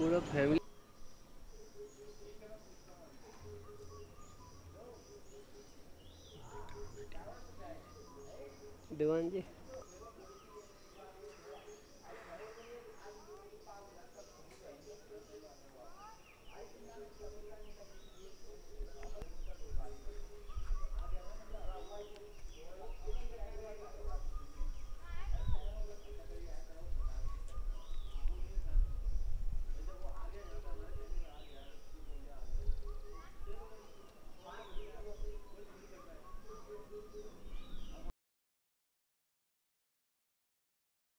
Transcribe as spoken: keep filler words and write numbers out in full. पूरा फैमिली